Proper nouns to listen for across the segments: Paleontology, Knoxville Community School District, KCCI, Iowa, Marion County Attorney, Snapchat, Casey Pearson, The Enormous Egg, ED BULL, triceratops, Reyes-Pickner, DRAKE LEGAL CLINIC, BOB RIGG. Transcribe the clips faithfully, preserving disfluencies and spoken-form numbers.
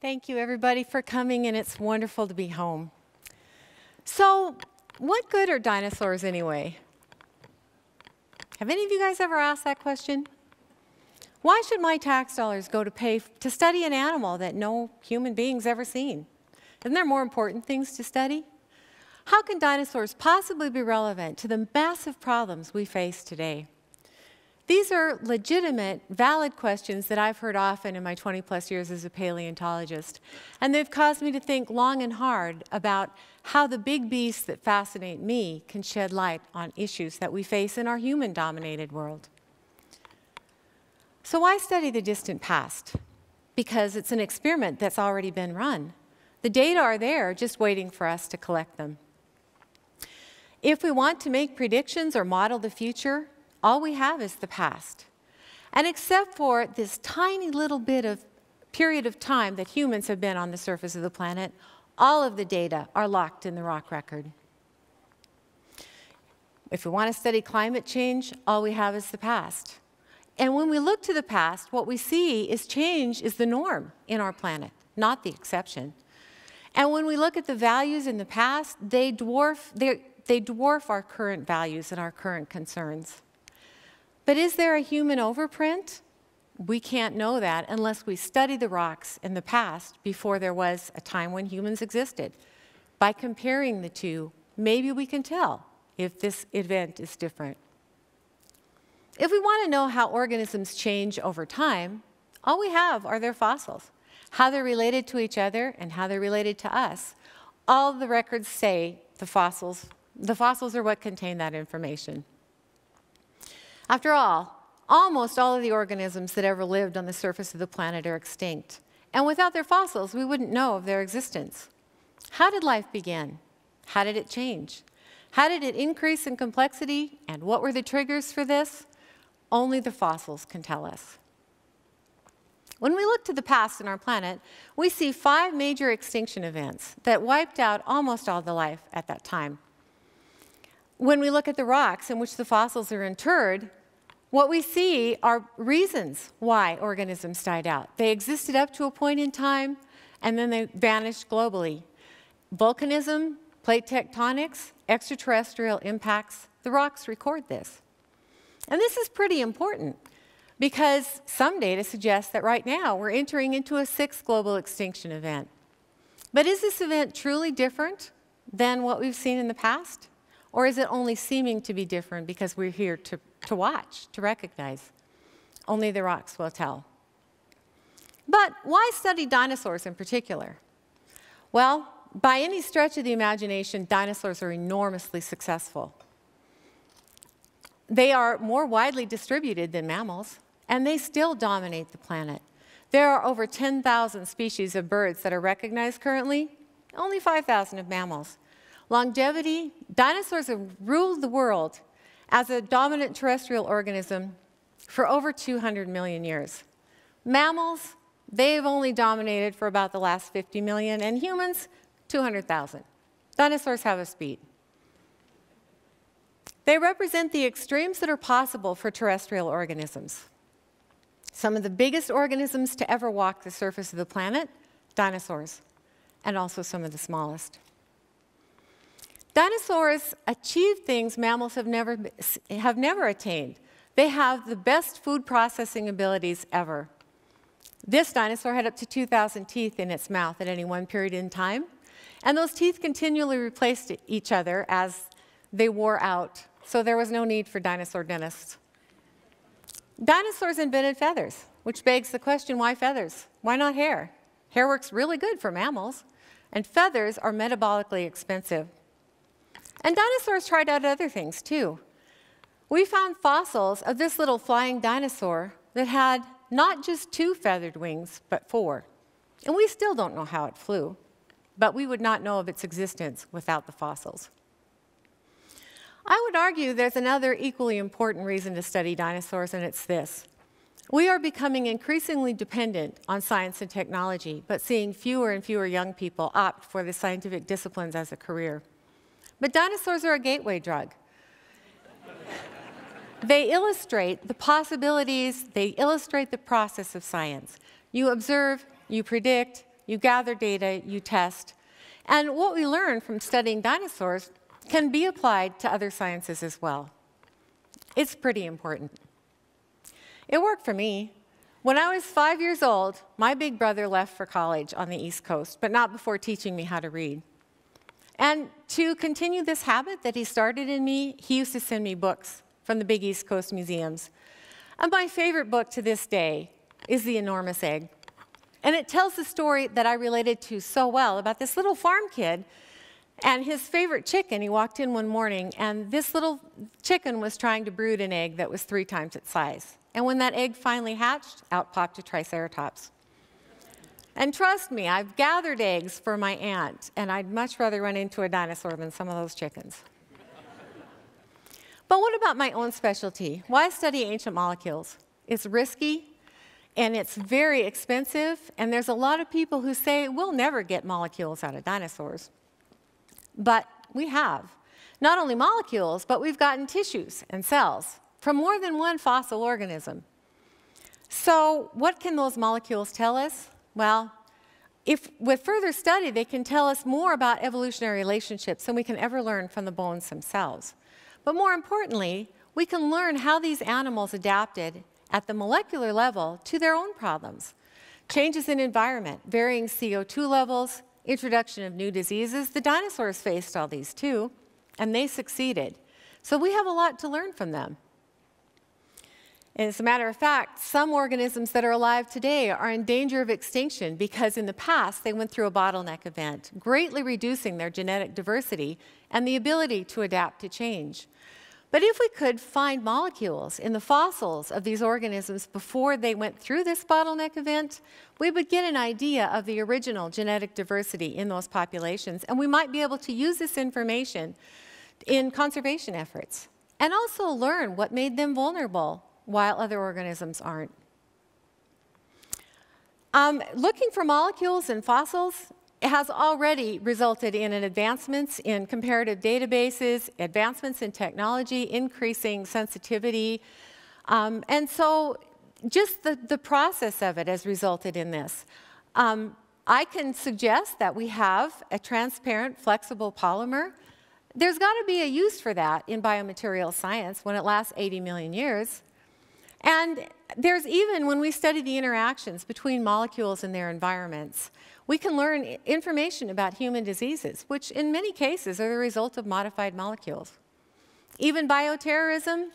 Thank you, everybody, for coming, and it's wonderful to be home. So, what good are dinosaurs anyway? Have any of you guys ever asked that question? Why should my tax dollars go to pay to study an animal that no human being's ever seen? Isn't there more important things to study? How can dinosaurs possibly be relevant to the massive problems we face today? These are legitimate, valid questions that I've heard often in my twenty plus years as a paleontologist, and they've caused me to think long and hard about how the big beasts that fascinate me can shed light on issues that we face in our human-dominated world. So why study the distant past? Because it's an experiment that's already been run. The data are there, just waiting for us to collect them. If we want to make predictions or model the future, all we have is the past. And except for this tiny little bit of period of time that humans have been on the surface of the planet, all of the data are locked in the rock record. If we want to study climate change, all we have is the past. And when we look to the past, what we see is change is the norm in our planet, not the exception. And when we look at the values in the past, they dwarf, they, they dwarf our current values and our current concerns. But is there a human overprint? We can't know that unless we study the rocks in the past before there was a time when humans existed. By comparing the two, maybe we can tell if this event is different. If we want to know how organisms change over time, all we have are their fossils, how they're related to each other and how they're related to us. All the records say the fossils, the fossils are what contain that information. After all, almost all of the organisms that ever lived on the surface of the planet are extinct. And without their fossils, we wouldn't know of their existence. How did life begin? How did it change? How did it increase in complexity? And what were the triggers for this? Only the fossils can tell us. When we look to the past in our planet, we see five major extinction events that wiped out almost all the life at that time. When we look at the rocks in which the fossils are interred, what we see are reasons why organisms died out. They existed up to a point in time, and then they vanished globally. Volcanism, plate tectonics, extraterrestrial impacts, the rocks record this. And this is pretty important, because some data suggests that right now we're entering into a sixth global extinction event. But is this event truly different than what we've seen in the past? Or is it only seeming to be different because we're here to, to watch, to recognize? Only the rocks will tell. But why study dinosaurs in particular? Well, by any stretch of the imagination, dinosaurs are enormously successful. They are more widely distributed than mammals, and they still dominate the planet. There are over ten thousand species of birds that are recognized currently, only five thousand of mammals. Longevity, dinosaurs have ruled the world as a dominant terrestrial organism for over two hundred million years. Mammals, they've only dominated for about the last fifty million, and humans, two hundred thousand. Dinosaurs have a speed. They represent the extremes that are possible for terrestrial organisms. Some of the biggest organisms to ever walk the surface of the planet, dinosaurs, and also some of the smallest. Dinosaurs achieved things mammals have never, have never attained. They have the best food processing abilities ever. This dinosaur had up to two thousand teeth in its mouth at any one period in time, and those teeth continually replaced each other as they wore out, so there was no need for dinosaur dentists. Dinosaurs invented feathers, which begs the question, why feathers? Why not hair? Hair works really good for mammals, and feathers are metabolically expensive. And dinosaurs tried out other things, too. We found fossils of this little flying dinosaur that had not just two feathered wings, but four. And we still don't know how it flew, but we would not know of its existence without the fossils. I would argue there's another equally important reason to study dinosaurs, and it's this. We are becoming increasingly dependent on science and technology, but seeing fewer and fewer young people opt for the scientific disciplines as a career. But dinosaurs are a gateway drug. They illustrate the possibilities, they illustrate the process of science. You observe, you predict, you gather data, you test. And what we learn from studying dinosaurs can be applied to other sciences as well. It's pretty important. It worked for me. When I was five years old, my big brother left for college on the East Coast, but not before teaching me how to read. And to continue this habit that he started in me, he used to send me books from the big East Coast museums. And my favorite book to this day is The Enormous Egg. And it tells the story that I related to so well about this little farm kid and his favorite chicken. He walked in one morning, and this little chicken was trying to brood an egg that was three times its size. And when that egg finally hatched, out popped a triceratops. And trust me, I've gathered eggs for my aunt, and I'd much rather run into a dinosaur than some of those chickens. But what about my own specialty? Why study ancient molecules? It's risky, and it's very expensive, and there's a lot of people who say, we'll never get molecules out of dinosaurs. But we have. Not only molecules, but we've gotten tissues and cells from more than one fossil organism. So what can those molecules tell us? Well, if, with further study, they can tell us more about evolutionary relationships than we can ever learn from the bones themselves. But more importantly, we can learn how these animals adapted at the molecular level to their own problems. Changes in environment, varying C O two levels, introduction of new diseases. The dinosaurs faced all these too, and they succeeded. So we have a lot to learn from them. And as a matter of fact, some organisms that are alive today are in danger of extinction because in the past they went through a bottleneck event, greatly reducing their genetic diversity and the ability to adapt to change. But if we could find molecules in the fossils of these organisms before they went through this bottleneck event, we would get an idea of the original genetic diversity in those populations, and we might be able to use this information in conservation efforts and also learn what made them vulnerable while other organisms aren't. Um, looking for molecules in fossils It has already resulted in an advancements in comparative databases, advancements in technology, increasing sensitivity. Um, and so just the, the process of it has resulted in this. Um, I can suggest that we have a transparent, flexible polymer. There's got to be a use for that in biomaterial science when it lasts eighty million years. And there's even, when we study the interactions between molecules and their environments, we can learn information about human diseases, which in many cases are the result of modified molecules. Even bioterrorism,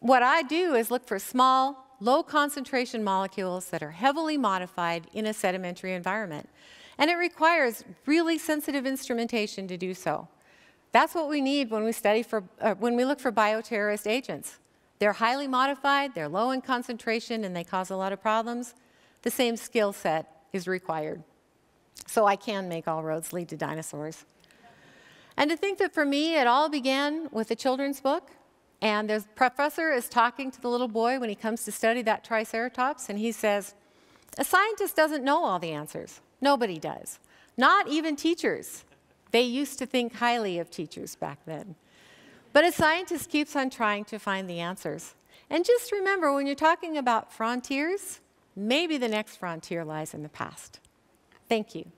what I do is look for small, low-concentration molecules that are heavily modified in a sedimentary environment. And it requires really sensitive instrumentation to do so. That's what we need when we study for, uh, when we look for bioterrorist agents. They're highly modified, they're low in concentration, and they cause a lot of problems. The same skill set is required. So I can make all roads lead to dinosaurs. And to think that for me, it all began with a children's book. And the professor is talking to the little boy when he comes to study that triceratops, and he says, a scientist doesn't know all the answers. Nobody does. Not even teachers. They used to think highly of teachers back then. But a scientist keeps on trying to find the answers. And just remember, when you're talking about frontiers, maybe the next frontier lies in the past. Thank you.